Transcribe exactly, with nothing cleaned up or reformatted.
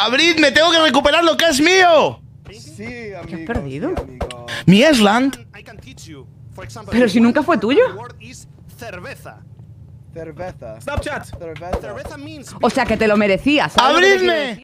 Abridme, tengo que recuperar lo que es mío. Sí, amigo. ¿Qué has perdido? Sí, amigo. Mi Esland. Pero si nunca fue tuyo. Cerveza. Cerveza. Snapchat. Cerveza. O sea que te lo merecías. ¿Sabes? ¡Abridme!